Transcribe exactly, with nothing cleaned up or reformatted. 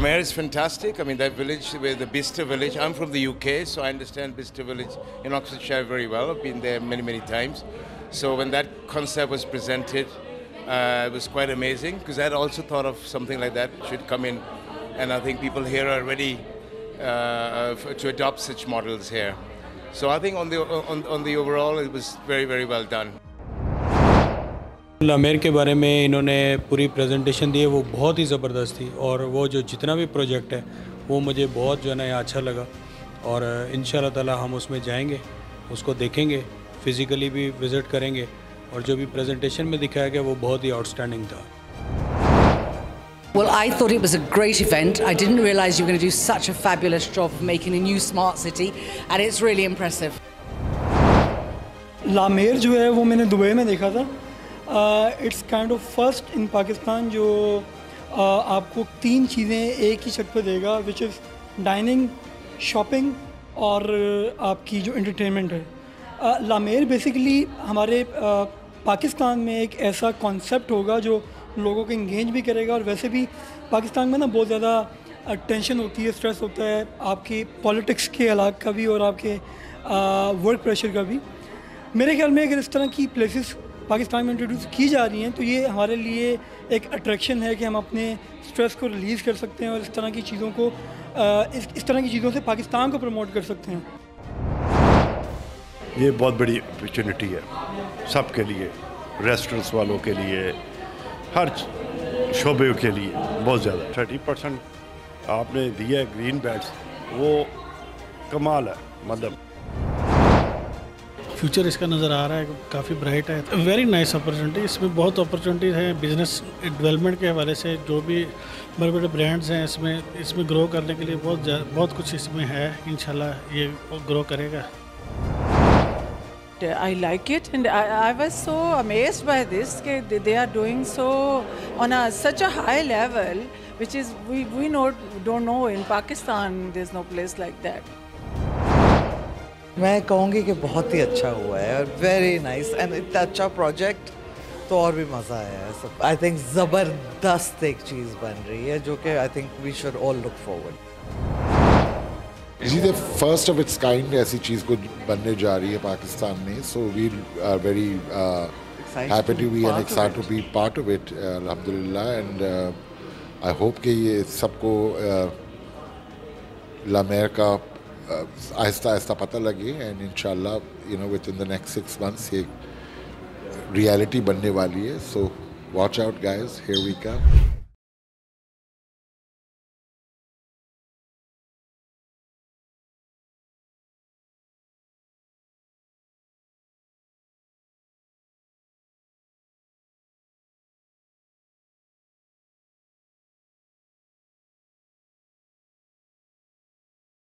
La Mer is fantastic. I mean, that village, where the Bicester village, I'm from the U K, so I understand Bicester village in Oxfordshire very well. I've been there many, many times. So when that concept was presented, uh, it was quite amazing, because I had also thought of something like that should come in. And I think people here are ready uh, to adopt such models here. So I think on the, on, on the overall, it was very, very well done. ला मेर के बारे में इन्होंने पूरी presentation दी है, वो बहुत ही ज़बरदस्त थी और वो जो जितना भी प्रोजेक्ट है वो मुझे बहुत जो है ना अच्छा लगा और इंशाल्लाह ताला हम उसमें जाएंगे, उसको देखेंगे, फिज़िकली भी विज़िट करेंगे और जो भी प्रेजेंटेशन में दिखाया गया वो बहुत ही आउटस्टैंडिंग था। Well, I thought it was a great event. I didn't realise you were going to do such a fabulous job of making a new smart city, and it's really impressive. La Mer जो है वो मैंने Dubai में देखा था। It's kind of first in Pakistan जो uh, आपको तीन चीज़ें एक ही छत पर देगा, विच इज़ डाइनिंग, शॉपिंग और uh, आपकी जो एंटरटेनमेंट है। uh, ला मेर बेसिकली हमारे uh, पाकिस्तान में एक ऐसा कॉन्सेप्ट होगा जो लोगों को इंगेज भी करेगा और वैसे भी पाकिस्तान में ना बहुत ज़्यादा टेंशन uh, होती है, स्ट्रेस होता है, आपकी पॉलिटिक्स के अलग का भी और आपके वर्क uh, प्रेशर का भी। मेरे ख्याल में अगर इस तरह की प्लेसेस पाकिस्तान में इंट्रोड्यूस की जा रही हैं तो ये हमारे लिए एक अट्रैक्शन है कि हम अपने स्ट्रेस को रिलीज़ कर सकते हैं और इस तरह की चीज़ों को इस, इस तरह की चीज़ों से पाकिस्तान को प्रमोट कर सकते हैं। ये बहुत बड़ी अपॉर्चुनिटी है सब के लिए, रेस्टोरेंट्स वालों के लिए, हर शोबे के लिए बहुत ज़्यादा। थर्टी परसेंट आपने दिया ग्रीन बेल्ट्स, वो कमाल है। मतलब फ्यूचर इसका नज़र आ रहा है, काफ़ी ब्राइट है। वेरी नाइस अपॉर्चुनिटी, इसमें बहुत अपॉर्चुनिटीज़ हैं बिज़नेस डेवलपमेंट के हवाले से। जो भी बड़े बड़े ब्रांड्स हैं इसमें इसमें ग्रो करने के लिए बहुत बहुत कुछ इसमें है। इंशाल्लाह ये ग्रो करेगा। I like it and I, I was so amazed by this कि they are doing so on a such a high level, which is we we know don't know in Pakistan, there's no place like that. मैं कहूँगी कि बहुत ही अच्छा हुआ है, very nice and इतना अच्छा प्रोजेक्ट तो और भी मज़ा आया है सब। आई थिंक ज़बरदस्त एक चीज़ बन रही है जो कि I think we should all look forward. It is the first of its kind, ऐसी चीज़ को बनने जा रही है पाकिस्तान में। So we are very happy to be and excited to be part of it, अल्हम्दुलिल्लाह। एंड आई होप कि ये सबको ला मेर का आहिस्ता आहिस्ता पता लगे एंड इंशाल्लाह you know with in the next six months ये रियलिटी बनने वाली है। So watch out guys, here we come.